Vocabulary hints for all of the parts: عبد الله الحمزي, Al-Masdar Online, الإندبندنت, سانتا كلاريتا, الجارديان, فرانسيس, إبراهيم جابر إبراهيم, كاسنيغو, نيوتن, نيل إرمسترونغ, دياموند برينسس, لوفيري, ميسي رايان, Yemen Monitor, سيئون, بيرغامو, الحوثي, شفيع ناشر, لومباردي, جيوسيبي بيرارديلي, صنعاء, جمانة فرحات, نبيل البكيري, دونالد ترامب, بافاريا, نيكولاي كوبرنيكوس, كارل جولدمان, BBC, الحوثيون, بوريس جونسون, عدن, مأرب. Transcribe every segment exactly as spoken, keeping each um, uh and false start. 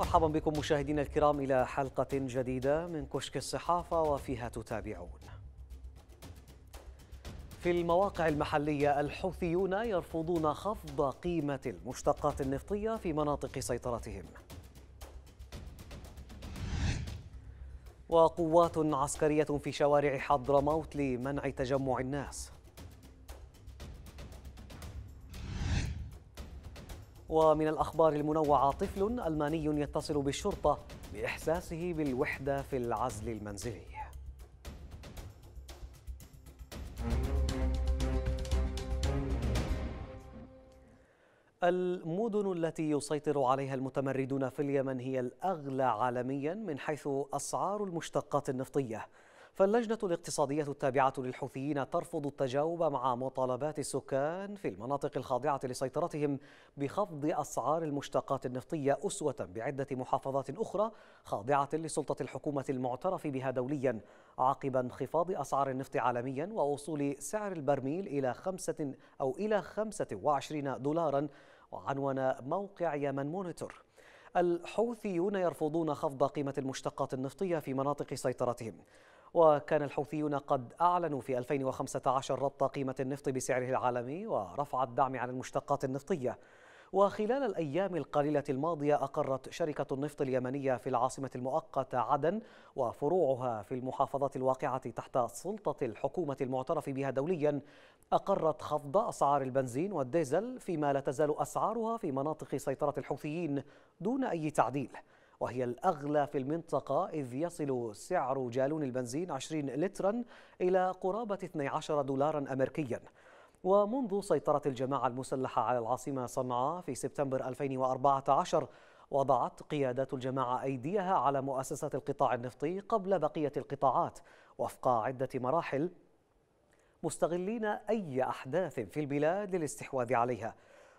مرحبا بكم مشاهدينا الكرام إلى حلقة جديدة من كشك الصحافة وفيها تتابعون. في المواقع المحلية الحوثيون يرفضون خفض قيمة المشتقات النفطية في مناطق سيطرتهم. وقوات عسكرية في شوارع حضرموت لمنع تجمع الناس. ومن الأخبار المنوعة، طفل ألماني يتصل بالشرطة بإحساسه بالوحدة في العزل المنزلي. المدن التي يسيطر عليها المتمردون في اليمن هي الأغلى عالميا من حيث أسعار المشتقات النفطية، فاللجنة الاقتصادية التابعة للحوثيين ترفض التجاوب مع مطالبات السكان في المناطق الخاضعة لسيطرتهم بخفض أسعار المشتقات النفطية أسوة بعدة محافظات أخرى خاضعة لسلطة الحكومة المعترف بها دوليا عقب انخفاض أسعار النفط عالميا ووصول سعر البرميل إلى خمسة أو إلى خمسة وعشرين دولارا. وعنوان موقع يمن مونيتور، الحوثيون يرفضون خفض قيمة المشتقات النفطية في مناطق سيطرتهم. وكان الحوثيون قد أعلنوا في ألفين وخمسة عشر ربط قيمة النفط بسعره العالمي ورفع الدعم عن المشتقات النفطية. وخلال الأيام القليلة الماضية أقرت شركة النفط اليمنية في العاصمة المؤقتة عدن وفروعها في المحافظات الواقعة تحت سلطة الحكومة المعترف بها دوليا، أقرت خفض أسعار البنزين والديزل، فيما لا تزال أسعارها في مناطق سيطرة الحوثيين دون أي تعديل، وهي الأغلى في المنطقة، إذ يصل سعر جالون البنزين عشرين لترا إلى قرابة اثني عشر دولارا أمريكيا. ومنذ سيطرة الجماعة المسلحة على العاصمة صنعاء في سبتمبر ألفين وأربعة عشر، وضعت قيادات الجماعة أيديها على مؤسسة القطاع النفطي قبل بقية القطاعات وفق عدة مراحل، مستغلين أي أحداث في البلاد للاستحواذ عليها.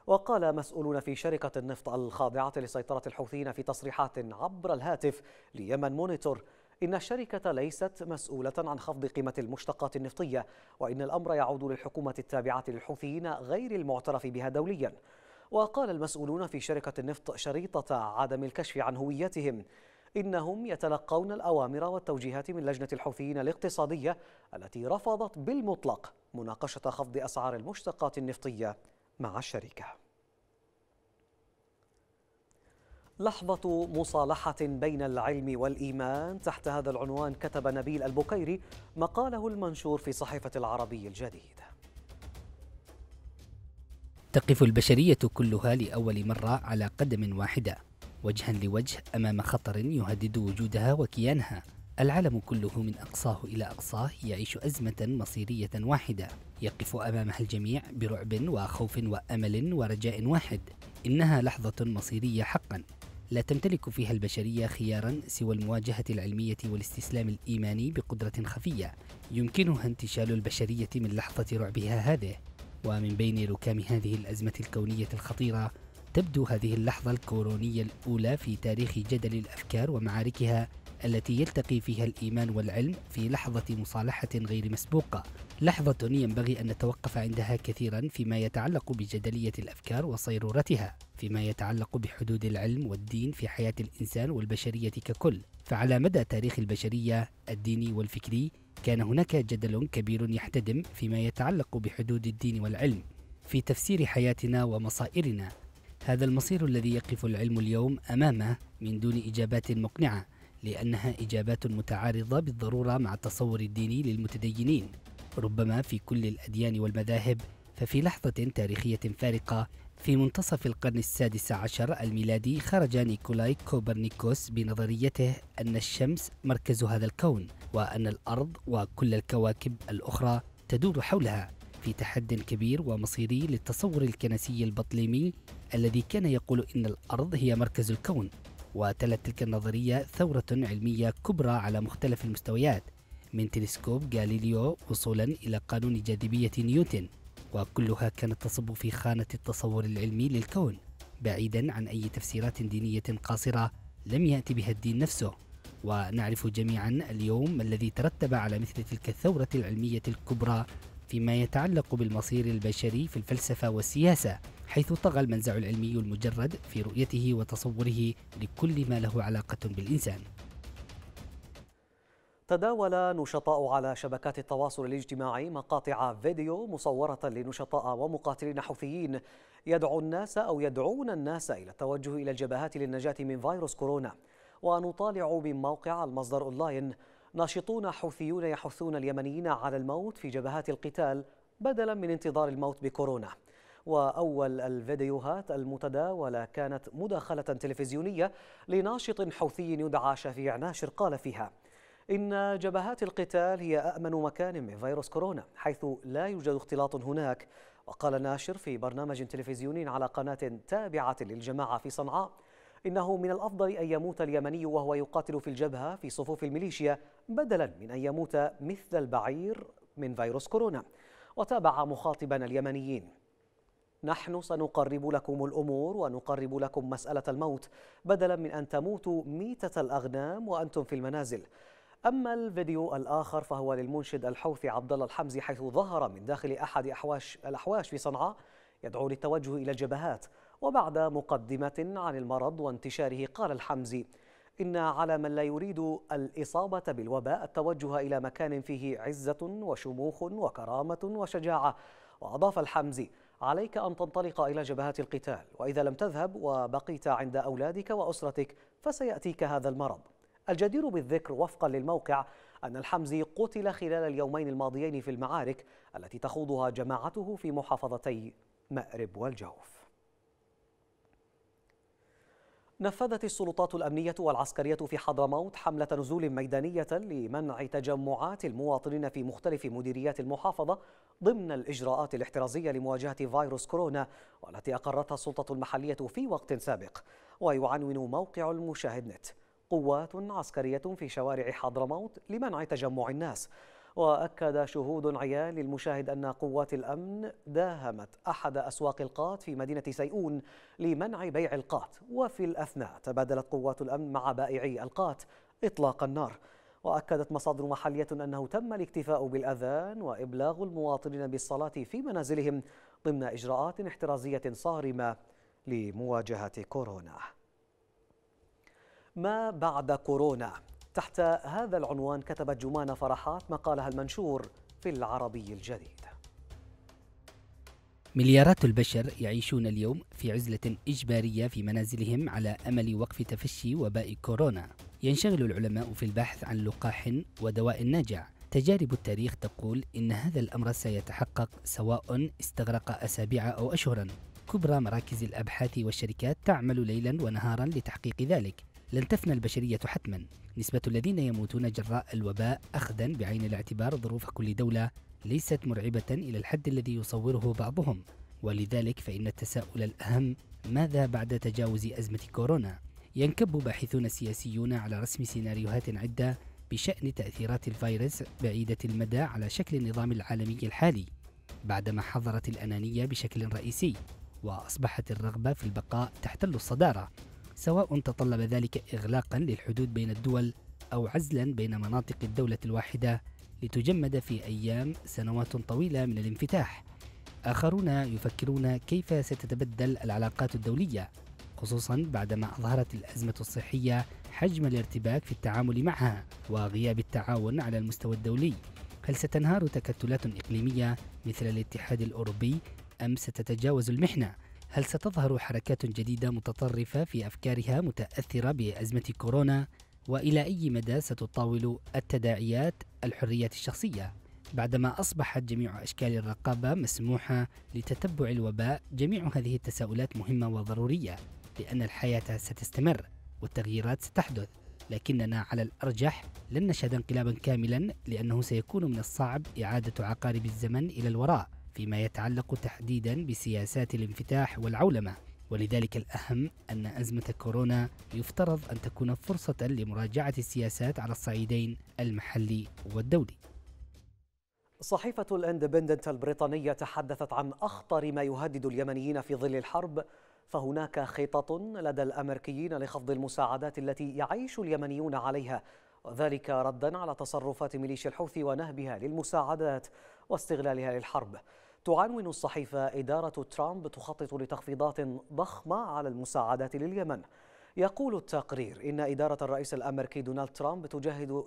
وقال مسؤولون في شركة النفط الخاضعة لسيطرة الحوثيين في تصريحات عبر الهاتف ليمن مونيتور إن الشركة ليست مسؤولة عن خفض قيمة المشتقات النفطية، وإن الأمر يعود للحكومة التابعة للحوثيين غير المعترف بها دوليا. وقال المسؤولون في شركة النفط شريطة عدم الكشف عن هويتهم إنهم يتلقون الأوامر والتوجيهات من لجنة الحوثيين الاقتصادية التي رفضت بالمطلق مناقشة خفض أسعار المشتقات النفطية مع الشركة. لحظة مصالحة بين العلم والإيمان، تحت هذا العنوان كتب نبيل البكيري مقاله المنشور في صحيفة العربي الجديد. تقف البشرية كلها لأول مرة على قدم واحدة وجها لوجه أمام خطر يهدد وجودها وكيانها. العالم كله من أقصاه إلى أقصاه يعيش أزمة مصيرية واحدة يقف أمامها الجميع برعب وخوف وأمل ورجاء واحد. إنها لحظة مصيرية حقا لا تمتلك فيها البشرية خيارا سوى المواجهة العلمية والاستسلام الإيماني بقدرة خفية يمكنها انتشال البشرية من لحظة رعبها هذه. ومن بين ركام هذه الأزمة الكونية الخطيرة تبدو هذه اللحظة الكورونية الأولى في تاريخ جدل الأفكار ومعاركها التي يلتقي فيها الإيمان والعلم في لحظة مصالحة غير مسبوقة، لحظة ينبغي أن نتوقف عندها كثيرا فيما يتعلق بجدلية الأفكار وصيرورتها، فيما يتعلق بحدود العلم والدين في حياة الإنسان والبشرية ككل. فعلى مدى تاريخ البشرية الديني والفكري كان هناك جدل كبير يحتدم فيما يتعلق بحدود الدين والعلم في تفسير حياتنا ومصائرنا. هذا المصير الذي يقف العلم اليوم أمامه من دون إجابات مقنعة، لأنها إجابات متعارضة بالضرورة مع التصور الديني للمتدينين ربما في كل الأديان والمذاهب. ففي لحظة تاريخية فارقة في منتصف القرن السادس عشر الميلادي خرج نيكولاي كوبرنيكوس بنظريته أن الشمس مركز هذا الكون، وأن الأرض وكل الكواكب الأخرى تدور حولها، في تحد كبير ومصيري للتصور الكنسي البطليمي الذي كان يقول إن الأرض هي مركز الكون. وتلت تلك النظرية ثورة علمية كبرى على مختلف المستويات، من تلسكوب غاليليو وصولا إلى قانون جاذبية نيوتن، وكلها كانت تصب في خانة التصور العلمي للكون بعيدا عن أي تفسيرات دينية قاصرة لم يأتي بها الدين نفسه. ونعرف جميعا اليوم ما الذي ترتب على مثل تلك الثورة العلمية الكبرى فيما يتعلق بالمصير البشري في الفلسفة والسياسة، حيث طغى المنزع العلمي المجرد في رؤيته وتصوره لكل ما له علاقة بالإنسان. تداول نشطاء على شبكات التواصل الاجتماعي مقاطع فيديو مصورة لنشطاء ومقاتلين حوثيين يدعو الناس أو يدعون الناس إلى التوجه إلى الجبهات للنجاة من فيروس كورونا. ونطالع من موقع المصدر أونلاين: ناشطون حوثيون يحثون اليمنيين على الموت في جبهات القتال بدلا من انتظار الموت بكورونا. وأول الفيديوهات المتداولة كانت مداخلة تلفزيونية لناشط حوثي يدعى شفيع ناشر، قال فيها: إن جبهات القتال هي أأمن مكان من فيروس كورونا حيث لا يوجد اختلاط هناك. وقال ناشر في برنامج تلفزيوني على قناة تابعة للجماعة في صنعاء: إنه من الأفضل أن يموت اليمني وهو يقاتل في الجبهة في صفوف الميليشيا بدلا من أن يموت مثل البعير من فيروس كورونا. وتابع مخاطبا اليمنيين: نحن سنقرب لكم الأمور ونقرب لكم مسألة الموت بدلا من أن تموتوا ميتة الأغنام وأنتم في المنازل. أما الفيديو الآخر فهو للمنشد الحوثي عبد الله الحمزي، حيث ظهر من داخل أحد أحواش الأحواش في صنعاء يدعو للتوجه إلى الجبهات. وبعد مقدمة عن المرض وانتشاره قال الحمزي: إن على من لا يريد الإصابة بالوباء التوجه إلى مكان فيه عزة وشموخ وكرامة وشجاعة. وأضاف الحمزي: عليك أن تنطلق إلى جبهات القتال، وإذا لم تذهب وبقيت عند أولادك وأسرتك فسيأتيك هذا المرض. الجدير بالذكر وفقا للموقع أن الحمزي قتل خلال اليومين الماضيين في المعارك التي تخوضها جماعته في محافظتي مأرب والجوف. نفذت السلطات الأمنية والعسكرية في حضرموت حملة نزول ميدانية لمنع تجمعات المواطنين في مختلف مديريات المحافظة ضمن الإجراءات الاحترازية لمواجهة فيروس كورونا، والتي أقرتها السلطة المحلية في وقت سابق. ويعنون موقع المشاهد نت: قوات عسكرية في شوارع حضرموت لمنع تجمع الناس. وأكد شهود عيان للمشاهد أن قوات الأمن داهمت أحد أسواق القات في مدينة سيئون لمنع بيع القات، وفي الأثناء تبادلت قوات الأمن مع بائعي القات إطلاق النار. وأكدت مصادر محلية أنه تم الاكتفاء بالأذان وإبلاغ المواطنين بالصلاة في منازلهم ضمن إجراءات احترازية صارمة لمواجهة كورونا. ما بعد كورونا، تحت هذا العنوان كتبت جمانة فرحات مقالها المنشور في العربي الجديد. مليارات البشر يعيشون اليوم في عزلة إجبارية في منازلهم على أمل وقف تفشي وباء كورونا. ينشغل العلماء في البحث عن لقاح ودواء ناجع. تجارب التاريخ تقول إن هذا الأمر سيتحقق سواء استغرق أسابيع أو أشهرا. كبرى مراكز الأبحاث والشركات تعمل ليلا ونهارا لتحقيق ذلك. لن تفنى البشرية حتما. نسبة الذين يموتون جراء الوباء أخذا بعين الاعتبار ظروف كل دولة ليست مرعبة إلى الحد الذي يصوره بعضهم، ولذلك فإن التساؤل الأهم: ماذا بعد تجاوز أزمة كورونا؟ ينكب باحثون سياسيون على رسم سيناريوهات عدة بشأن تأثيرات الفيروس بعيدة المدى على شكل النظام العالمي الحالي، بعدما حظرت الأنانية بشكل رئيسي وأصبحت الرغبة في البقاء تحتل الصدارة، سواء تطلب ذلك إغلاقا للحدود بين الدول أو عزلا بين مناطق الدولة الواحدة لتجمد في أيام سنوات طويلة من الانفتاح. آخرون يفكرون كيف ستتبدل العلاقات الدولية، خصوصا بعدما أظهرت الأزمة الصحية حجم الارتباك في التعامل معها وغياب التعاون على المستوى الدولي. هل ستنهار تكتلات إقليمية مثل الاتحاد الأوروبي أم ستتجاوز المحنة؟ هل ستظهر حركات جديدة متطرفة في أفكارها متأثرة بأزمة كورونا؟ وإلى أي مدى ستطاول التداعيات الحريات الشخصية؟ بعدما أصبحت جميع أشكال الرقابة مسموحة لتتبع الوباء، جميع هذه التساؤلات مهمة وضرورية، لأن الحياة ستستمر والتغييرات ستحدث، لكننا على الأرجح لن نشهد انقلابا كاملا، لأنه سيكون من الصعب إعادة عقارب الزمن إلى الوراء فيما يتعلق تحديدا بسياسات الانفتاح والعولمة. ولذلك الأهم أن أزمة كورونا يفترض أن تكون فرصة لمراجعة السياسات على الصعيدين المحلي والدولي. صحيفة الإندبندنت البريطانية تحدثت عن أخطر ما يهدد اليمنيين في ظل الحرب، فهناك خطط لدى الأمريكيين لخفض المساعدات التي يعيش اليمنيون عليها، وذلك ردا على تصرفات ميليشيا الحوثي ونهبها للمساعدات واستغلالها للحرب. تعنون الصحيفة إدارة ترامب تخطط لتخفيضات ضخمة على المساعدات لليمن. يقول التقرير إن إدارة الرئيس الأمريكي دونالد ترامب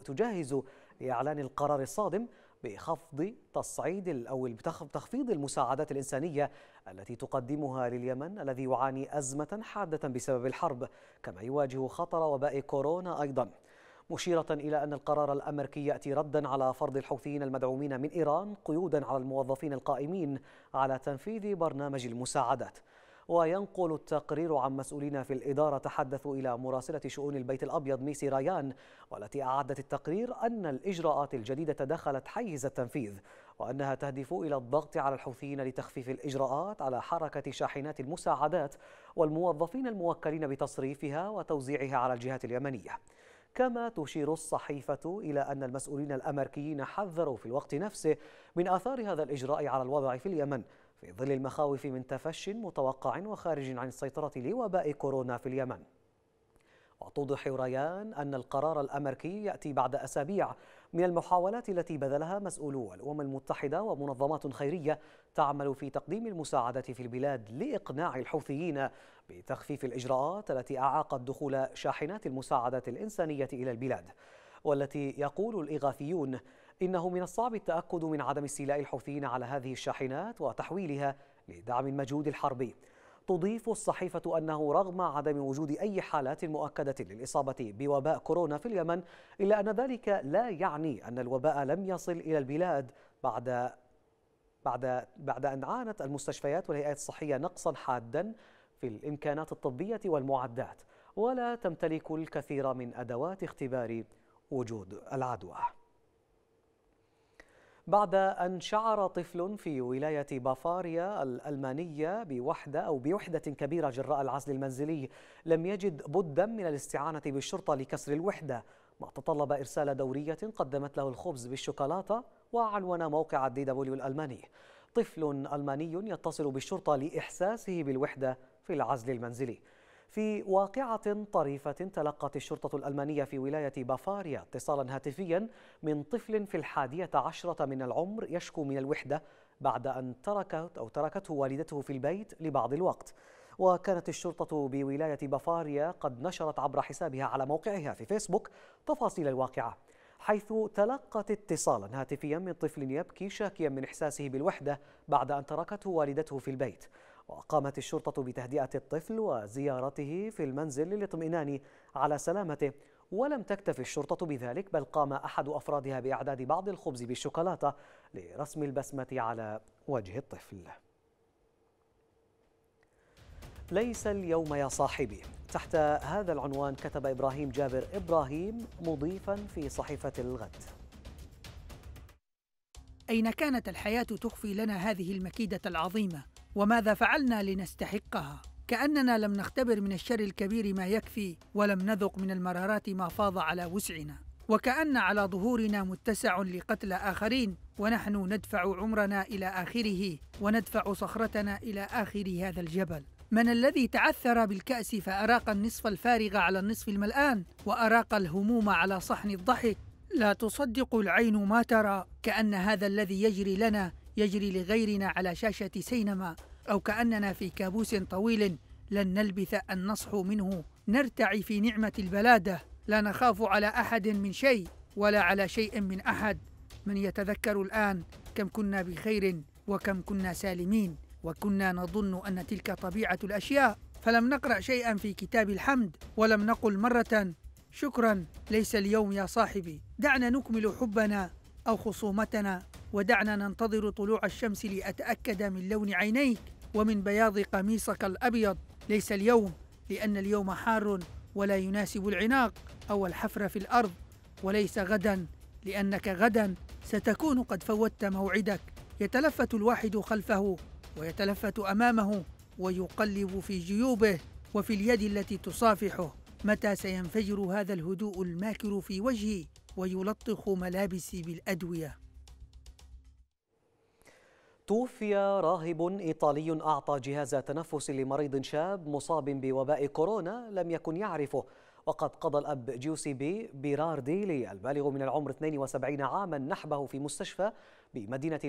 تجهز لإعلان القرار الصادم بخفض تصعيد أو بتخفيض المساعدات الإنسانية التي تقدمها لليمن الذي يعاني أزمة حادة بسبب الحرب، كما يواجه خطر وباء كورونا أيضا، مشيرة إلى أن القرار الأمريكي يأتي ردا على فرض الحوثيين المدعومين من إيران قيودا على الموظفين القائمين على تنفيذ برنامج المساعدات. وينقل التقرير عن مسؤولين في الإدارة تحدثوا إلى مراسلة شؤون البيت الأبيض ميسي رايان، والتي أعدت التقرير أن الإجراءات الجديدة دخلت حيز التنفيذ، وأنها تهدف إلى الضغط على الحوثيين لتخفيف الإجراءات على حركة شاحنات المساعدات والموظفين الموكلين بتصريفها وتوزيعها على الجهات اليمنية. كما تشير الصحيفة إلى أن المسؤولين الأمريكيين حذروا في الوقت نفسه من آثار هذا الإجراء على الوضع في اليمن، في ظل المخاوف من تفشٍ متوقع وخارج عن السيطرة لوباء كورونا في اليمن. وتوضح ريان أن القرار الأمريكي يأتي بعد أسابيع من المحاولات التي بذلها مسؤولو الأمم المتحدة ومنظمات خيرية تعمل في تقديم المساعدات في البلاد لإقناع الحوثيين بتخفيف الإجراءات التي أعاقت دخول شاحنات المساعدات الإنسانية إلى البلاد، والتي يقول الإغاثيون إنه من الصعب التأكد من عدم استيلاء الحوثيين على هذه الشاحنات وتحويلها لدعم المجهود الحربي. تضيف الصحيفة أنه رغم عدم وجود أي حالات مؤكدة للإصابة بوباء كورونا في اليمن، إلا أن ذلك لا يعني أن الوباء لم يصل إلى البلاد بعد بعد بعد أن عانت المستشفيات والهيئات الصحية نقصا حادا في الإمكانات الطبية والمعدات، ولا تمتلك الكثير من أدوات اختبار وجود العدوى. بعد أن شعر طفل في ولاية بافاريا الألمانية بوحدة أو بوحدة كبيرة جراء العزل المنزلي، لم يجد بدا من الاستعانة بالشرطة لكسر الوحدة، ما تطلب إرسال دورية قدمت له الخبز بالشوكولاتة وعنوان موقع الدي دبليو الألماني. طفل ألماني يتصل بالشرطة لإحساسه بالوحدة في العزل المنزلي. في واقعة طريفة تلقت الشرطة الألمانية في ولاية بافاريا اتصالا هاتفيا من طفل في الحادية عشرة من العمر يشكو من الوحدة بعد أن تركت أو تركته والدته في البيت لبعض الوقت. وكانت الشرطة بولاية بافاريا قد نشرت عبر حسابها على موقعها في فيسبوك تفاصيل الواقعة، حيث تلقت اتصالا هاتفيا من طفل يبكي شاكيا من إحساسه بالوحدة بعد أن تركته والدته في البيت. وقامت الشرطة بتهدئة الطفل وزيارته في المنزل للاطمئنان على سلامته، ولم تكتف الشرطة بذلك، بل قام أحد أفرادها بإعداد بعض الخبز بالشوكولاتة لرسم البسمة على وجه الطفل. ليس اليوم يا صاحبي، تحت هذا العنوان كتب إبراهيم جابر إبراهيم مضيفا في صحيفة الغد: أين كانت الحياة تخفي لنا هذه المكيدة العظيمة؟ وماذا فعلنا لنستحقها؟ كأننا لم نختبر من الشر الكبير ما يكفي، ولم نذق من المرارات ما فاض على وسعنا، وكأن على ظهورنا متسع لقتل آخرين، ونحن ندفع عمرنا إلى آخره، وندفع صخرتنا إلى آخر هذا الجبل. من الذي تعثر بالكأس فأراق النصف الفارغ على النصف الملآن، وأراق الهموم على صحن الضحك؟ لا تصدق العين ما ترى، كأن هذا الذي يجري لنا يجري لغيرنا على شاشة سينما، أو كأننا في كابوس طويل لن نلبث أن نصحو منه، نرتعي في نعمة البلادة، لا نخاف على أحد من شيء ولا على شيء من أحد. من يتذكر الآن كم كنا بخير وكم كنا سالمين، وكنا نظن أن تلك طبيعة الأشياء، فلم نقرأ شيئا في كتاب الحمد، ولم نقل مرة شكرا. ليس اليوم يا صاحبي، دعنا نكمل حبنا أو خصومتنا، ودعنا ننتظر طلوع الشمس لأتأكد من لون عينيك ومن بياض قميصك الأبيض. ليس اليوم، لأن اليوم حار ولا يناسب العناق أو الحفر في الأرض، وليس غدا، لأنك غدا ستكون قد فوتت موعدك. يتلفت الواحد خلفه ويتلفت أمامه، ويقلب في جيوبه وفي اليد التي تصافحه. متى سينفجر هذا الهدوء الماكر في وجهي ويلطخ ملابسي بالأدوية؟ توفي راهب إيطالي أعطى جهاز تنفس لمريض شاب مصاب بوباء كورونا لم يكن يعرفه، وقد قضى الأب جيوسيبي بيرارديلي البالغ من العمر اثنين وسبعين عاما نحبه في مستشفى بمدينة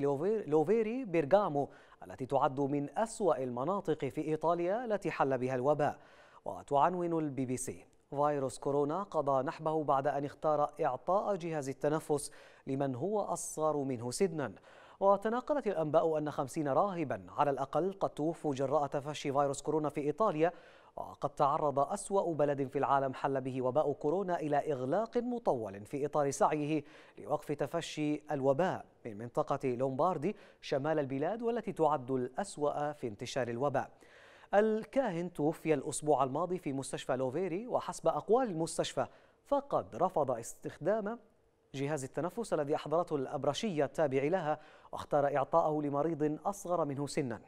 لوفيري بيرغامو التي تعد من أسوأ المناطق في إيطاليا التي حل بها الوباء. وتعنون البي بي سي: فيروس كورونا قضى نحبه بعد أن اختار إعطاء جهاز التنفس لمن هو أصغر منه سنا. وتناقلت الأنباء أن خمسين راهبا على الأقل قد توفوا جراء تفشي فيروس كورونا في إيطاليا، وقد تعرض أسوأ بلد في العالم حل به وباء كورونا إلى إغلاق مطول في إطار سعيه لوقف تفشي الوباء من منطقة لومباردي شمال البلاد، والتي تعد الأسوأ في انتشار الوباء. الكاهن توفي الأسبوع الماضي في مستشفى لوفيري، وحسب أقوال المستشفى فقد رفض استخدام جهاز التنفس الذي أحضرته الأبرشية التابع لها واختار إعطاءه لمريض أصغر منه سنا.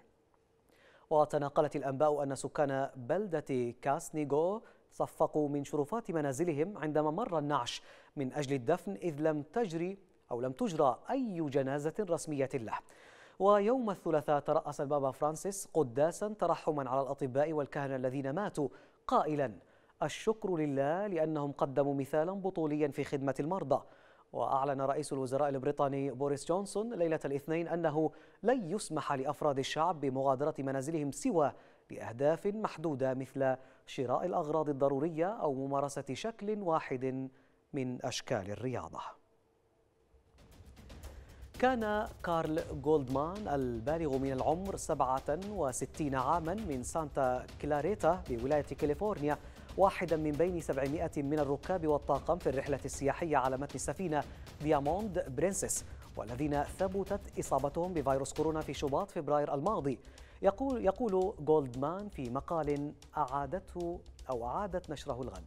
وتناقلت الأنباء أن سكان بلدة كاسنيغو صفقوا من شرفات منازلهم عندما مر النعش من أجل الدفن، إذ لم تجري أو لم تجرى أي جنازة رسمية له. ويوم الثلاثاء ترأس البابا فرانسيس قداسا ترحما على الأطباء والكهنة الذين ماتوا، قائلا: الشكر لله لأنهم قدموا مثالا بطوليا في خدمة المرضى. وأعلن رئيس الوزراء البريطاني بوريس جونسون ليلة الاثنين أنه لن يسمح لأفراد الشعب بمغادرة منازلهم سوى لأهداف محدودة مثل شراء الأغراض الضرورية أو ممارسة شكل واحد من أشكال الرياضة. كان كارل جولدمان البالغ من العمر سبعة وستين عاما من سانتا كلاريتا بولاية كاليفورنيا واحدا من بين سبعمائة من الركاب والطاقم في الرحلة السياحية على متن السفينة دياموند برينسس، والذين ثبتت إصابتهم بفيروس كورونا في شباط فبراير الماضي. يقول يقول جولدمان في مقال أعادته أو أعادت نشره الغد: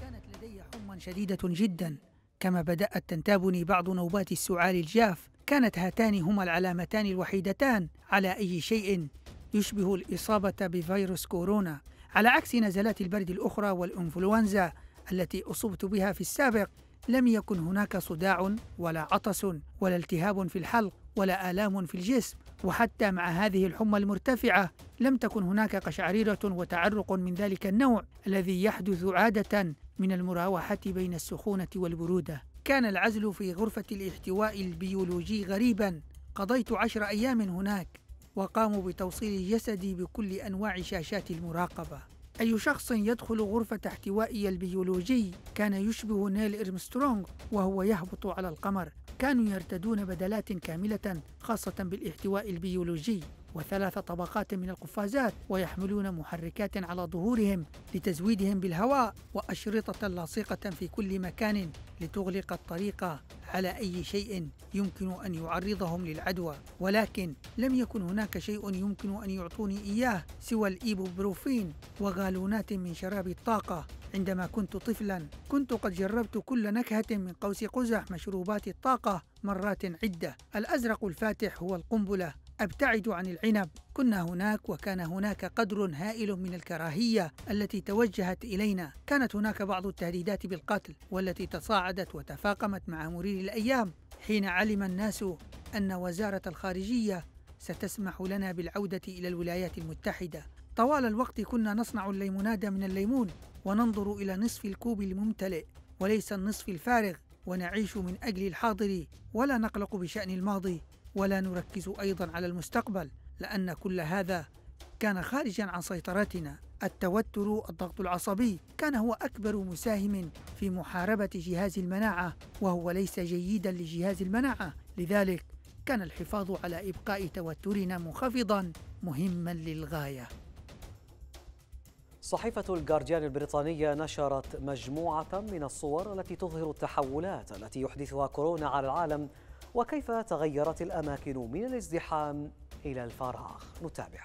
كانت لدي حمى شديدة جدا، كما بدأت تنتابني بعض نوبات السعال الجاف. كانت هاتان هما العلامتان الوحيدتان على أي شيء يشبه الإصابة بفيروس كورونا، على عكس نزلات البرد الأخرى والإنفلونزا التي أصبت بها في السابق. لم يكن هناك صداع ولا عطس ولا التهاب في الحلق ولا آلام في الجسم، وحتى مع هذه الحمى المرتفعة لم تكن هناك قشعريرة وتعرق من ذلك النوع الذي يحدث عادة من المراوحة بين السخونة والبرودة. كان العزل في غرفة الاحتواء البيولوجي غريبا، قضيت عشر أيام هناك، وقاموا بتوصيل جسدي بكل أنواع شاشات المراقبة. أي شخص يدخل غرفة احتوائي البيولوجي كان يشبه نيل إرمسترونغ وهو يهبط على القمر. كانوا يرتدون بدلات كاملة خاصة بالاحتواء البيولوجي وثلاث طبقات من القفازات، ويحملون محركات على ظهورهم لتزويدهم بالهواء، وأشرطة لاصقة في كل مكان لتغلق الطريق على أي شيء يمكن أن يعرضهم للعدوى. ولكن لم يكن هناك شيء يمكن أن يعطوني إياه سوى الإيبوبروفين وغالونات من شراب الطاقة. عندما كنت طفلا كنت قد جربت كل نكهة من قوس قزح مشروبات الطاقة مرات عدة. الأزرق الفاتح هو القنبلة، أبتعد عن العنب. كنا هناك وكان هناك قدر هائل من الكراهية التي توجهت إلينا. كانت هناك بعض التهديدات بالقتل والتي تصاعدت وتفاقمت مع مرور الأيام حين علم الناس أن وزارة الخارجية ستسمح لنا بالعودة إلى الولايات المتحدة. طوال الوقت كنا نصنع الليموناد من الليمون وننظر إلى نصف الكوب الممتلئ وليس النصف الفارغ، ونعيش من أجل الحاضر ولا نقلق بشأن الماضي ولا نركز أيضا على المستقبل، لأن كل هذا كان خارجا عن سيطرتنا. التوتر، الضغط العصبي كان هو أكبر مساهم في محاربة جهاز المناعة، وهو ليس جيدا لجهاز المناعة. لذلك كان الحفاظ على إبقاء توترنا منخفضا مهما للغاية. صحيفة الجارديان البريطانية نشرت مجموعة من الصور التي تظهر التحولات التي يحدثها كورونا على العالم وكيف تغيرت الأماكن من الازدحام إلى الفراغ. نتابع.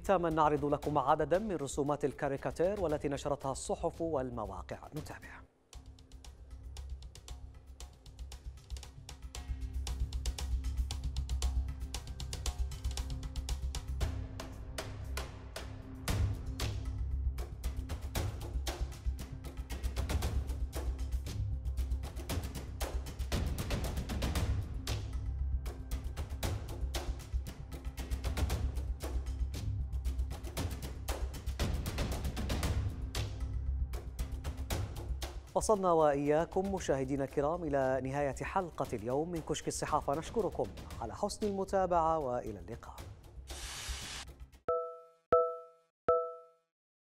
ختاما نعرض لكم عددا من رسومات الكاريكاتير والتي نشرتها الصحف والمواقع. نتابع. وصلنا وإياكم مشاهدينا الكرام إلى نهاية حلقة اليوم من كشك الصحافة. نشكركم على حسن المتابعة وإلى اللقاء.